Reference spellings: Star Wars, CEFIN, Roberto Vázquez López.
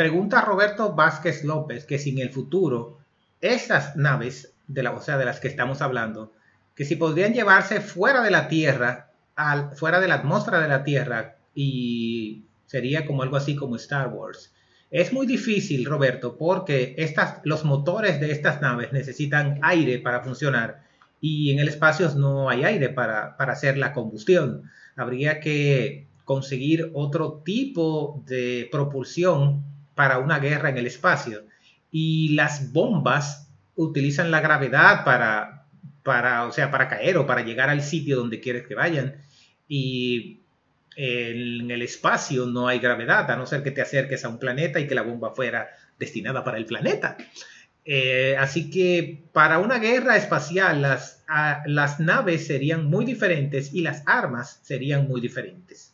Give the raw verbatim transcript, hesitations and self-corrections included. Pregunta a Roberto Vázquez López que si en el futuro esas naves, de la, o sea, de las que estamos hablando, que si podrían llevarse fuera de la Tierra, al, fuera de la atmósfera de la Tierra, y sería como algo así como Star Wars. Es muy difícil, Roberto, porque estas, los motores de estas naves necesitan aire para funcionar, y en el espacio no hay aire para, para hacer la combustión. Habría que conseguir otro tipo de propulsión para una guerra en el espacio. Y las bombas utilizan la gravedad para, para, o sea, para caer o para llegar al sitio donde quieres que vayan. Y en el espacio no hay gravedad, a no ser que te acerques a un planeta y que la bomba fuera destinada para el planeta. Eh, así que para una guerra espacial las, a, las naves serían muy diferentes y las armas serían muy diferentes.